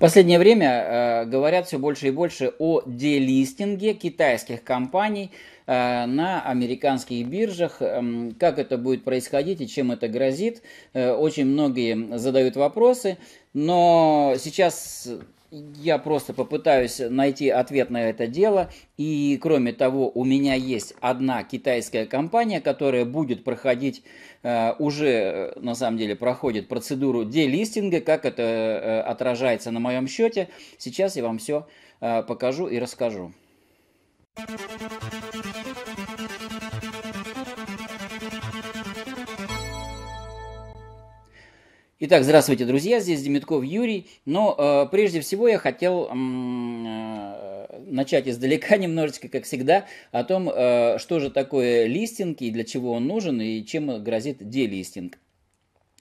В последнее время говорят все больше и больше о делистинге китайских компаний на американских биржах. Как это будет происходить и чем это грозит? Очень многие задают вопросы, но сейчас я просто попытаюсь найти ответ на это дело. И кроме того, у меня есть одна китайская компания, которая будет проходить, уже на самом деле проходит процедуру делистинга, как это отражается на моем счете. Сейчас я вам все покажу и расскажу. Итак, здравствуйте, друзья, здесь Демидков Юрий, но прежде всего я хотел начать издалека немножечко, как всегда, о том, что же такое листинг и для чего он нужен, и чем грозит делистинг.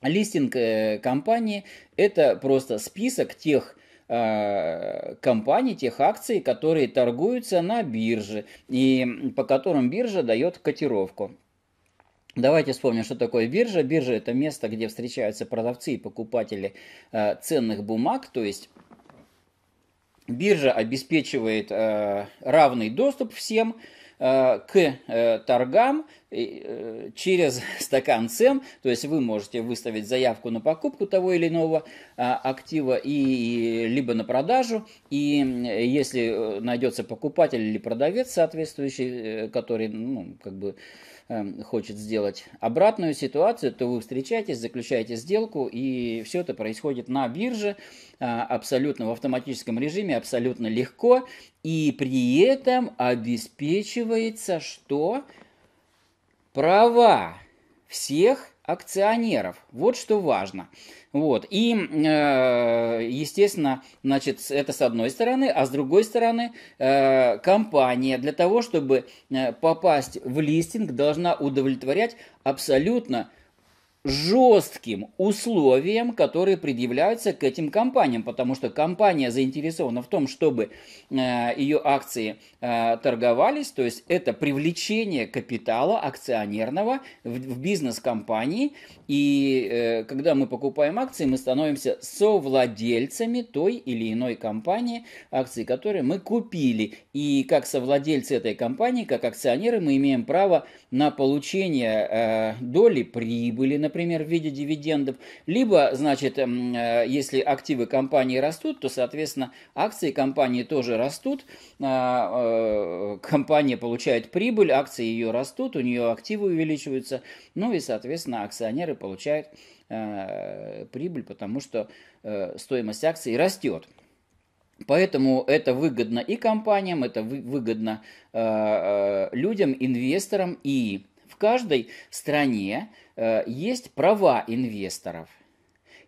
Листинг компании – это просто список тех компаний, тех акций, которые торгуются на бирже, и по которым биржа дает котировку. Давайте вспомним, что такое биржа. Биржа – это место, где встречаются продавцы и покупатели ценных бумаг. То есть биржа обеспечивает равный доступ всем к торгам через стакан цен. То есть вы можете выставить заявку на покупку того или иного актива, либо на продажу. И если найдется покупатель или продавец соответствующий, который хочет сделать обратную ситуацию, то вы встречаетесь, заключаете сделку, и все это происходит на бирже абсолютно в автоматическом режиме, абсолютно легко, и при этом обеспечивается, что права всех акционеров. Вот что важно. Вот. И, естественно, значит, это с одной стороны, а с другой стороны, компания для того, чтобы попасть в листинг, должна удовлетворять абсолютно жестким условиям, которые предъявляются к этим компаниям, потому что компания заинтересована в том, чтобы ее акции торговались, то есть это привлечение капитала акционерного в бизнес компании, и когда мы покупаем акции, мы становимся совладельцами той или иной компании, акции которой мы купили, и как совладельцы этой компании, как акционеры, мы имеем право на получение доли прибыли, например, в виде дивидендов, либо, значит, если активы компании растут, то, соответственно, акции компании тоже растут, компания получает прибыль, акции ее растут, у нее активы увеличиваются, ну и, соответственно, акционеры получают прибыль, потому что стоимость акций растет. Поэтому это выгодно и компаниям, это выгодно людям, инвесторам, и в каждой стране есть права инвесторов.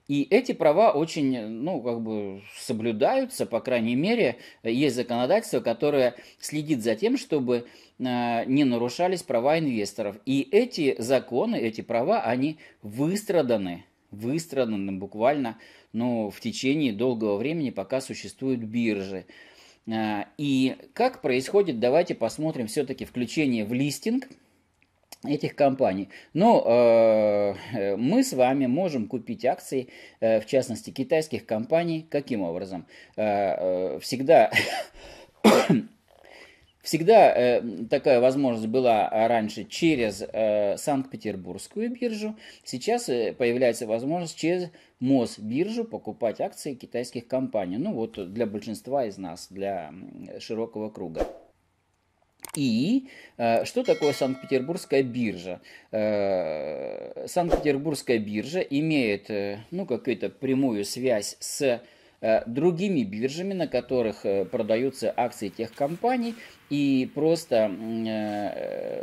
И эти права очень, соблюдаются, по крайней мере, есть законодательство, которое следит за тем, чтобы не нарушались права инвесторов. И эти законы, эти права, они выстраданы буквально, в течение долгого времени, пока существуют биржи. И как происходит, давайте посмотрим все-таки включение в листинг этих компаний. Мы с вами можем купить акции, в частности, китайских компаний. Каким образом? Всегда такая возможность была раньше через Санкт-Петербургскую биржу. Сейчас появляется возможность через Мосбиржу покупать акции китайских компаний. Для большинства из нас, для широкого круга. И что такое Санкт-Петербургская биржа? Санкт-Петербургская биржа имеет какую-то прямую связь с другими биржами, на которых продаются акции тех компаний. И просто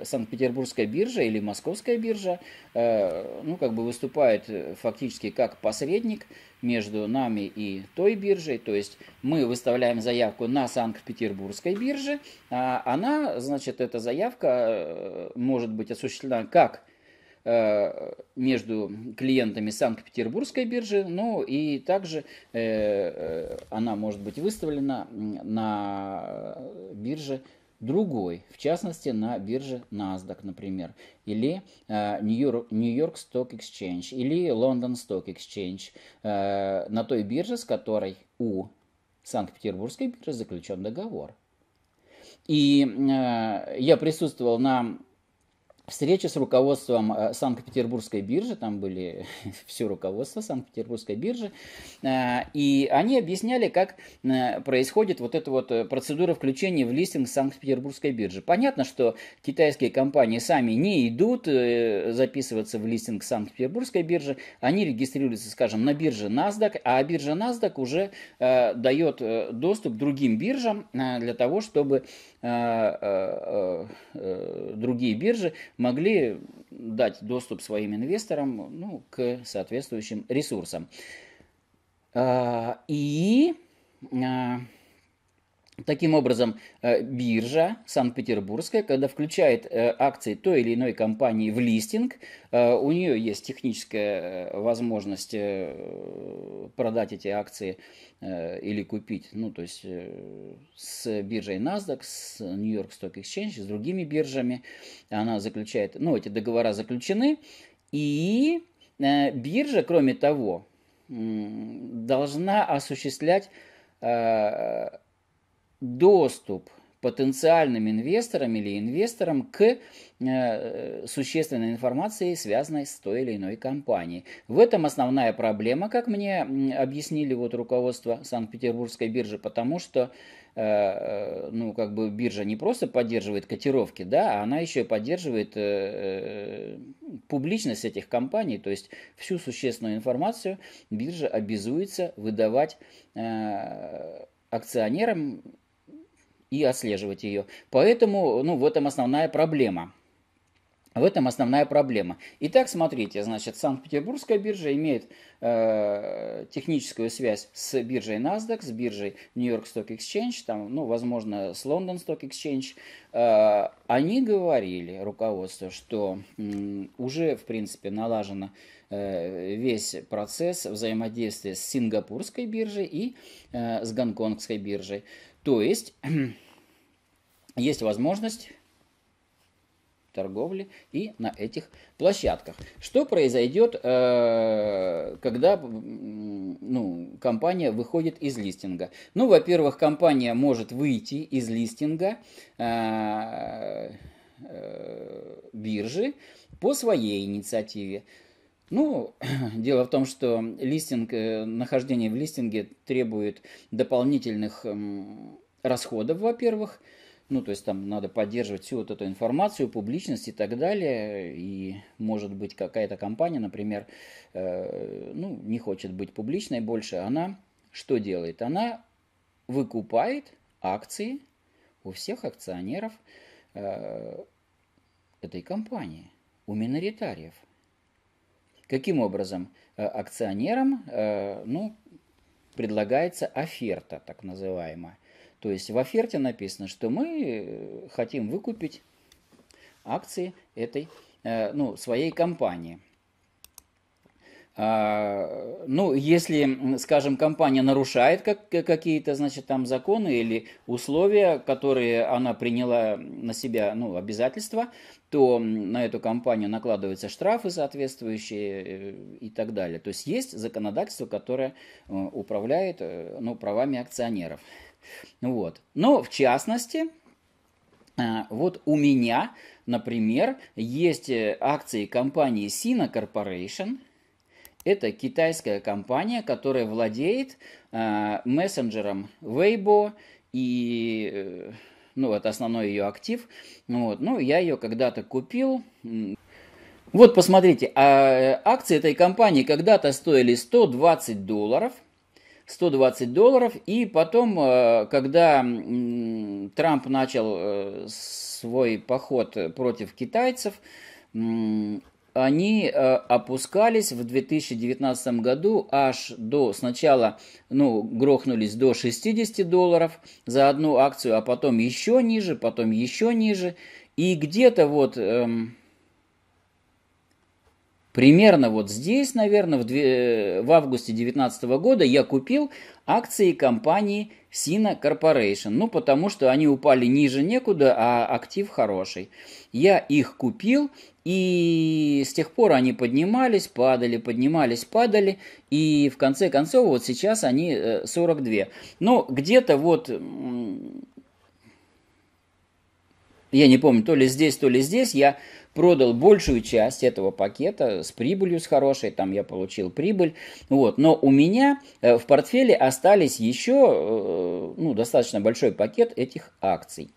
Санкт-Петербургская биржа или Московская биржа выступает фактически как посредник между нами и той биржей. То есть мы выставляем заявку на Санкт-Петербургской бирже. А она, значит, эта заявка может быть осуществлена как между клиентами Санкт-Петербургской биржи, и также она может быть выставлена на бирже другой, в частности, на бирже NASDAQ, например, или Нью-Йорк Stock Exchange, или Лондон Stock Exchange, на той бирже, с которой у Санкт-Петербургской биржи заключен договор. И я присутствовал на встрече с руководством Санкт-Петербургской биржи, там были все руководство Санкт-Петербургской биржи, и они объясняли, как происходит вот эта вот процедура включения в листинг Санкт-Петербургской биржи. Понятно, что китайские компании сами не идут записываться в листинг Санкт-Петербургской биржи, они регистрируются, скажем, на бирже NASDAQ, а биржа NASDAQ уже дает доступ другим биржам для того, чтобы другие биржи могли дать доступ своим инвесторам, ну, к соответствующим ресурсам. И таким образом биржа Санкт-Петербургская, когда включает акции той или иной компании в листинг, у нее есть техническая возможность продать эти акции или купить, ну, то есть с биржей NASDAQ, с New York Stock Exchange, с другими биржами. Она заключает, ну, эти договора заключены, и биржа, кроме того, должна осуществлять доступ потенциальным инвесторам или инвесторам к существенной информации, связанной с той или иной компанией. В этом основная проблема, как мне объяснили вот руководство Санкт-Петербургской биржи, потому что ну, как бы биржа не просто поддерживает котировки, да, а она еще и поддерживает публичность этих компаний, то есть всю существенную информацию биржа обязуется выдавать акционерам и отслеживать ее. Поэтому, ну, в этом основная проблема. В этом основная проблема. Итак, смотрите, значит, Санкт-Петербургская биржа имеет техническую связь с биржей NASDAQ, с биржей New York Stock Exchange, там, ну, возможно, с London Stock Exchange. Они говорили, руководство, что уже, в принципе, налажено весь процесс взаимодействия с Сингапурской биржей и с Гонконгской биржей. То есть, есть возможность торговли и на этих площадках. Что произойдет, когда, ну, компания выходит из листинга? Ну, во-первых, компания может выйти из листинга биржи по своей инициативе. Ну, дело в том, что листинг, нахождение в листинге требует дополнительных расходов, во-первых. Ну, то есть там надо поддерживать всю вот эту информацию, публичность и так далее. И, может быть, какая-то компания, например, ну, не хочет быть публичной больше. Она что делает? Она выкупает акции у всех акционеров этой компании, у миноритариев. Каким образом? Акционерам, ну, предлагается оферта, так называемая. То есть в оферте написано, что мы хотим выкупить акции этой, ну, своей компании. Ну, если, скажем, компания нарушает какие-то, значит, там законы или условия, которые она приняла на себя, ну, обязательства, то на эту компанию накладываются штрафы соответствующие и так далее. То есть есть законодательство, которое управляет, ну, правами акционеров. Вот. Но в частности, вот у меня, например, есть акции компании Sina Corporation. Это китайская компания, которая владеет мессенджером Weibo и, ну, это основной ее актив. Вот. Ну, я ее когда-то купил. Вот, посмотрите, акции этой компании когда-то стоили $120. $120, и потом, когда Трамп начал свой поход против китайцев, они опускались в 2019 году аж до, сначала, ну, грохнулись до $60 за одну акцию, а потом еще ниже, И где-то вот Примерно вот здесь, наверное, в августе 2019 года я купил акции компании Sina Corporation. Ну, потому что они упали ниже некуда, а актив хороший. Я их купил, и с тех пор они поднимались, падали, поднимались, падали. И в конце концов, вот сейчас они 42. Ну, где-то вот... Я не помню, то ли здесь, я продал большую часть этого пакета с прибылью, с хорошей, там я получил прибыль, вот, но у меня в портфеле остались еще, ну, достаточно большой пакет этих акций.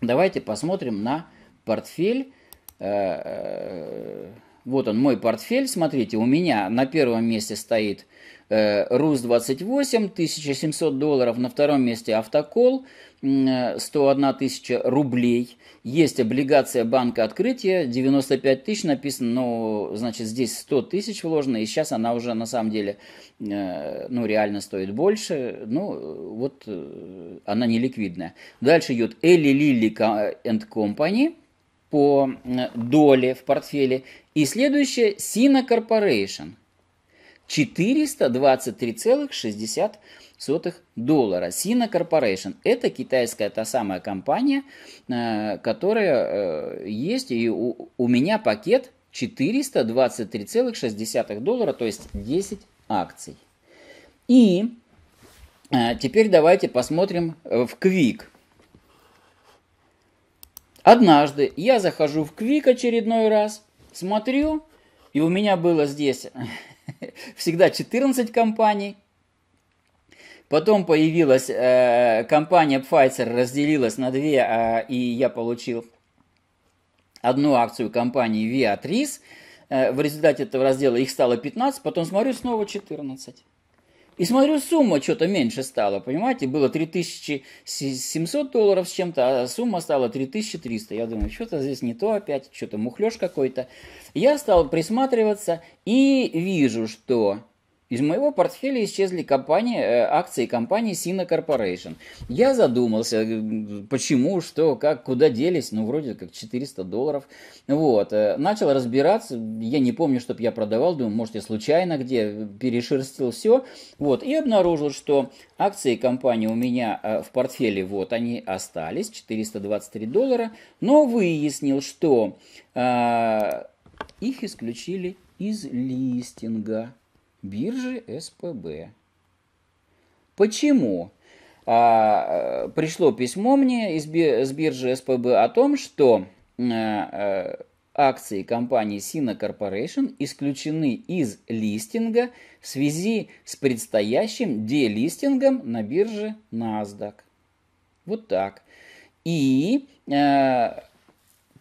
Давайте посмотрим на портфель. Вот он, мой портфель, смотрите, у меня на первом месте стоит РУС-28, $1700, на втором месте Автокол, 101 тысяча рублей. Есть облигация банка Открытие, 95 тысяч написано, но, значит, здесь 100 тысяч вложено, и сейчас она уже, на самом деле, ну, реально стоит больше, ну, вот, она неликвидная. Дальше идет Eli Lilly and Company по доле в портфеле. И следующее Sina Corporation. $423,60. Sina Corporation. Это китайская та самая компания, которая есть. И у меня пакет $423,60, то есть 10 акций. И теперь давайте посмотрим в Quik. Однажды я захожу в Quik очередной раз, смотрю, и у меня было здесь всегда 14 компаний. Потом появилась компания Pfizer, разделилась на две, и я получил одну акцию компании Viatris. В результате этого раздела их стало 15, потом смотрю, снова 14. И смотрю, сумма что-то меньше стала, понимаете? Было $3700 с чем-то, а сумма стала 3300. Я думаю, что-то здесь не то опять, что-то мухлёж какой-то. Я стал присматриваться и вижу, что из моего портфеля исчезли акции компании Sina Corporation. Я задумался, почему, что, как, куда делись, ну, вроде как $400. Вот. Начал разбираться, я не помню, чтобы я продавал, думаю, может, я случайно где перешерстил все. Вот. И обнаружил, что акции компании у меня в портфеле, вот, они остались, $423, но выяснил, что их исключили из листинга биржи СПБ. Почему? Пришло письмо мне с биржи СПБ о том, что акции компании Sina Corporation исключены из листинга в связи с предстоящим делистингом на бирже NASDAQ. Вот так. И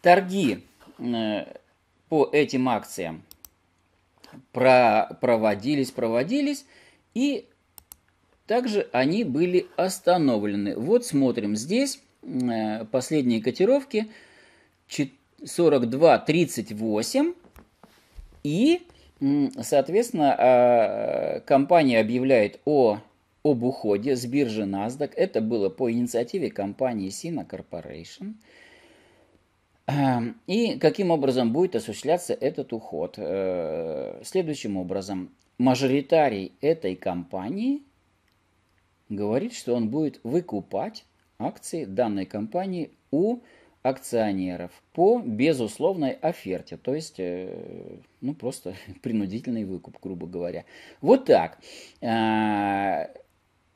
торги по этим акциям проводились, и также они были остановлены. Вот смотрим здесь последние котировки 42.38, и, соответственно, компания объявляет об уходе с биржи NASDAQ. Это было по инициативе компании Sina Corporation. И каким образом будет осуществляться этот уход? Следующим образом. Мажоритарий этой компании говорит, что он будет выкупать акции данной компании у акционеров по безусловной оферте. То есть, ну, просто принудительный выкуп, грубо говоря. Вот так.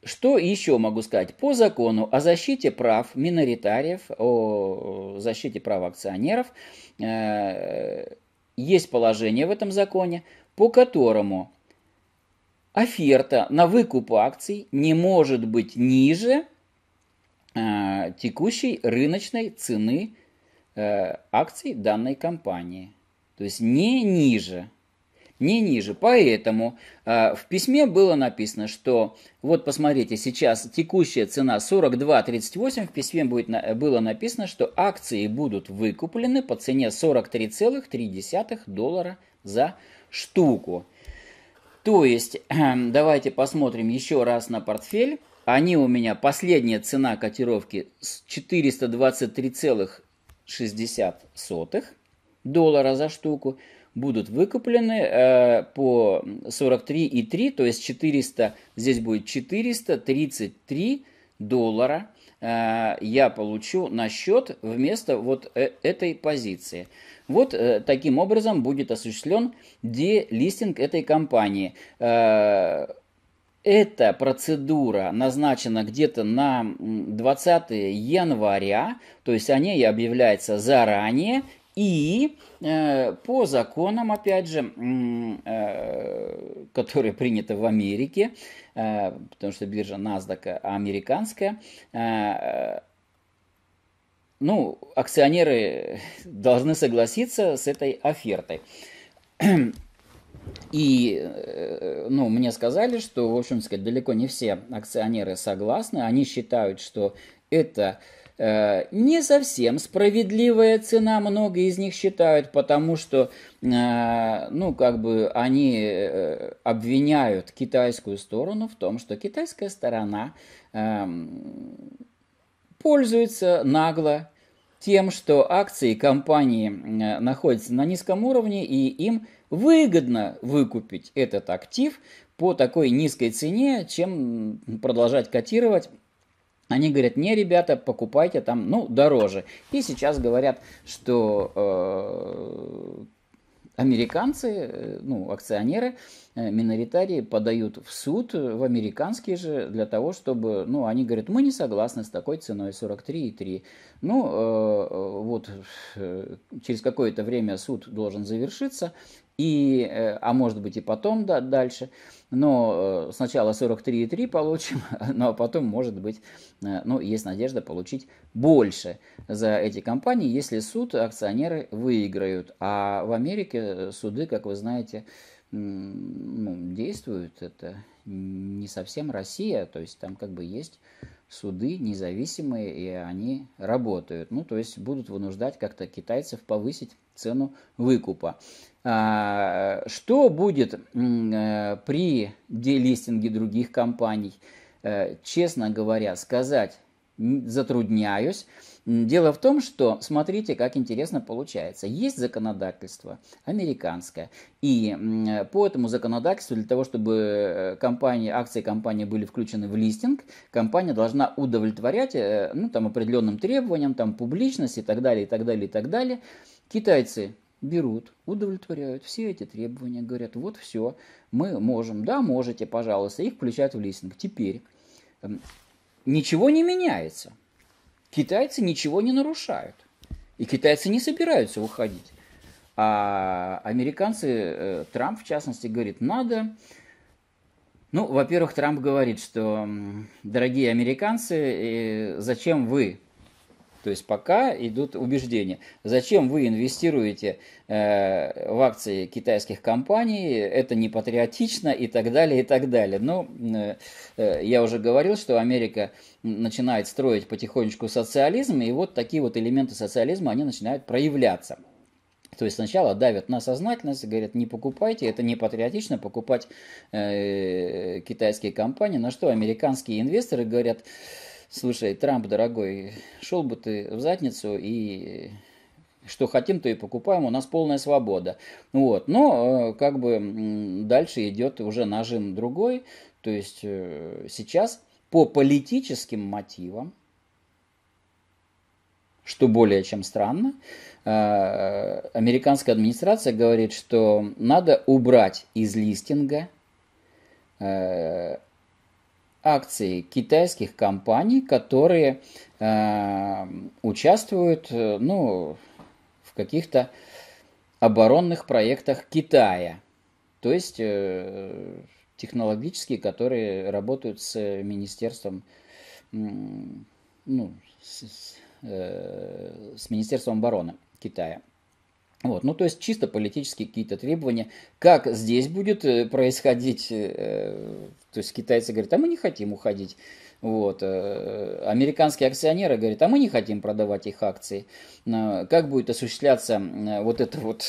Что еще могу сказать? По закону о защите прав миноритариев, о защите прав акционеров, есть положение в этом законе, по которому оферта на выкуп акций не может быть ниже текущей рыночной цены акций данной компании. То есть не ниже. Не ниже. Поэтому в письме было написано, что вот посмотрите, сейчас текущая цена 42.38, в письме было написано, что акции будут выкуплены по цене $43,3 за штуку. То есть, давайте посмотрим еще раз на портфель. Они у меня, последняя цена котировки $423,60 за штуку. будут выкуплены по 43,3, то есть 400, здесь будет 433 доллара я получу на счет вместо вот этой позиции. Вот таким образом будет осуществлен делистинг этой компании. Эта процедура назначена где-то на 20 января, то есть о ней объявляется заранее, и по законам, опять же, которые приняты в Америке, потому что биржа NASDAQ американская, ну, акционеры должны согласиться с этой офертой. И, ну, мне сказали, что, в общем сказать, далеко не все акционеры согласны. Они считают, что это не совсем справедливая цена, многие из них считают, потому что, ну, как бы они обвиняют китайскую сторону в том, что китайская сторона пользуется нагло тем, что акции компании находятся на низком уровне, и им выгодно выкупить этот актив по такой низкой цене, чем продолжать котировать. Они говорят: не, ребята, покупайте там, ну, дороже. И сейчас говорят, что американцы, ну, акционеры, миноритарии подают в суд, в американские же, для того, чтобы, ну, они говорят: мы не согласны с такой ценой, 43,3. Ну, вот через какое-то время суд должен завершиться, и, а может быть и потом, да, дальше, но сначала 43,3 получим, ну, а потом, может быть, ну, есть надежда получить больше за эти компании, если суд акционеры выиграют. А в Америке суды, как вы знаете, ну, действуют, это не совсем Россия, то есть там как бы есть суды независимые, и они работают, ну, то есть будут вынуждать как-то китайцев повысить цену выкупа. Что будет при делистинге других компаний? Честно говоря, сказать затрудняюсь. Дело в том, что, смотрите, как интересно получается. Есть законодательство американское, и по этому законодательству, для того, чтобы компания, акции компании были включены в листинг, компания должна удовлетворять, ну, там, определенным требованиям, там, публичность и так далее, и так далее, и так далее. Китайцы берут, удовлетворяют все эти требования, говорят: вот все, мы можем, да, можете, пожалуйста, их включают в листинг. Теперь ничего не меняется. Китайцы ничего не нарушают. И китайцы не собираются уходить. А американцы, Трамп в частности, говорит: надо... Ну, во-первых, Трамп говорит, что, дорогие американцы, зачем вы... То есть пока идут убеждения. Зачем вы инвестируете в акции китайских компаний? Это не патриотично, и так далее, и так далее. Но я уже говорил, что Америка начинает строить потихонечку социализм, и вот такие вот элементы социализма, они начинают проявляться. То есть сначала давят на сознательность, говорят: не покупайте, это не патриотично покупать китайские компании. На что американские инвесторы говорят: слушай, Трамп, дорогой, шел бы ты в задницу, и что хотим, то и покупаем, у нас полная свобода. Вот. Но как бы дальше идет уже нажим другой. То есть сейчас по политическим мотивам, что более чем странно, американская администрация говорит, что надо убрать из листинга акции китайских компаний, которые участвуют, ну, в каких-то оборонных проектах Китая. То есть технологические, которые работают с Министерством, ну, с Министерством обороны Китая. Вот, ну, то есть чисто политические какие-то требования. Как здесь будет происходить, то есть китайцы говорят: а мы не хотим уходить. Вот, американские акционеры говорят: а мы не хотим продавать их акции. Как будет осуществляться вот это вот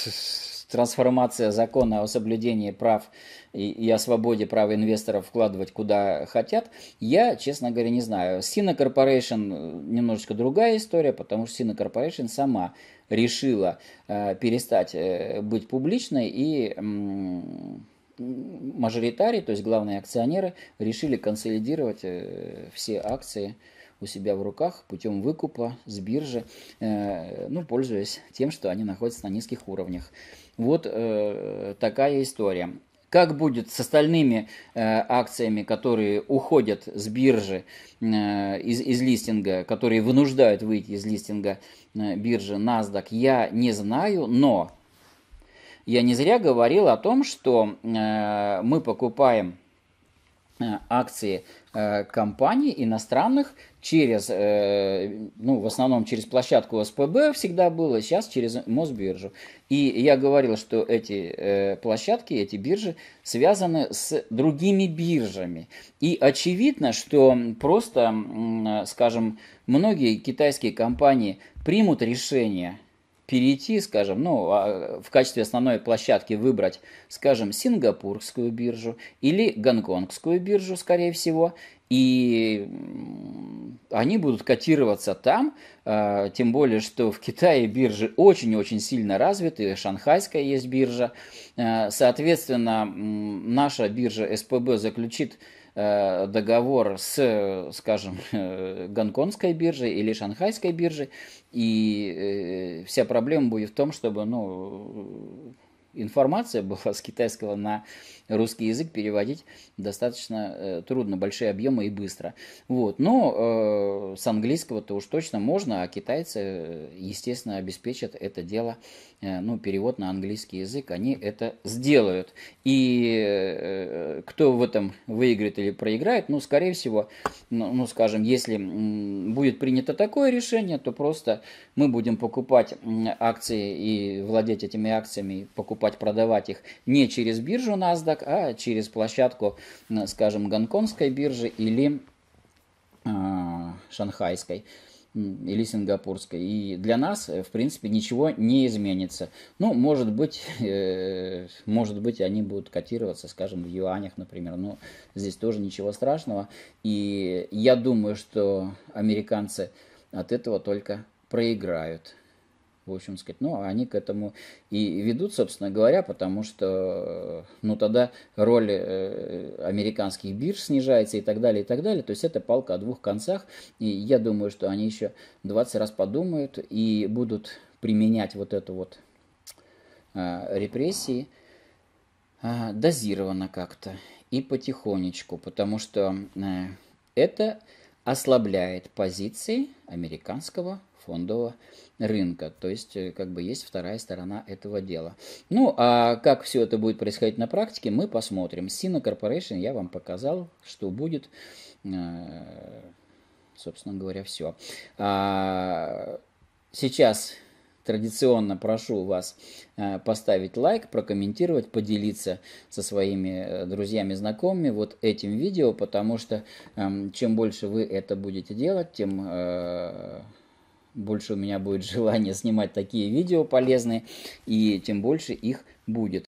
трансформация закона о соблюдении прав и о свободе права инвесторов вкладывать куда хотят, я, честно говоря, не знаю. Sina Corporation немножечко другая история, потому что Sina Corporation сама решила перестать быть публичной, и мажоритарии, то есть главные акционеры, решили консолидировать все акции у себя в руках путем выкупа с биржи, ну, пользуясь тем, что они находятся на низких уровнях. Вот такая история. Как будет с остальными акциями, которые уходят с биржи, из листинга, которые вынуждают выйти из листинга биржи NASDAQ, я не знаю, но я не зря говорил о том, что мы покупаем акции компаний иностранных через, ну, в основном через площадку СПБ всегда было, сейчас через Мосбиржу. И я говорил, что эти площадки, эти биржи связаны с другими биржами. И очевидно, что просто, скажем, многие китайские компании примут решение перейти, скажем, ну, в качестве основной площадки выбрать, скажем, сингапурскую биржу или гонконгскую биржу, скорее всего, и они будут котироваться там, тем более, что в Китае биржи очень-очень сильно развиты, шанхайская есть биржа, соответственно, наша биржа СПБ заключит договор с, скажем, гонконгской биржей или шанхайской биржей, и вся проблема будет в том, чтобы, ну, информация была с китайского на русский язык переводить достаточно трудно, большие объемы и быстро. Вот. Но с английского-то уж точно можно, а китайцы, естественно, обеспечат это дело, ну, перевод на английский язык, они это сделают. И кто в этом выиграет или проиграет, ну, скорее всего, ну, скажем, если будет принято такое решение, то просто мы будем покупать акции и владеть этими акциями, покупать, продавать их не через биржу NASDAQ, а через площадку, скажем, гонконгской биржи или шанхайской или сингапурской. И для нас, в принципе, ничего не изменится. Ну, может быть, они будут котироваться, скажем, в юанях, например. Но здесь тоже ничего страшного. И я думаю, что американцы от этого только проиграют. В общем сказать, ну, они к этому и ведут, собственно говоря, потому что, ну, тогда роль американских бирж снижается и так далее, и так далее. То есть это палка о двух концах, и я думаю, что они еще 20 раз подумают и будут применять вот эту вот репрессии дозированно как-то и потихонечку, потому что это ослабляет позиции американского фондового рынка. То есть, как бы, есть вторая сторона этого дела. Ну, а как все это будет происходить на практике, мы посмотрим. Sina Corporation я вам показал, что будет, собственно говоря, все. Сейчас традиционно прошу вас поставить лайк, прокомментировать, поделиться со своими друзьями, знакомыми вот этим видео, потому что чем больше вы это будете делать, тем больше у меня будет желание снимать такие видео полезные, и тем больше их будет.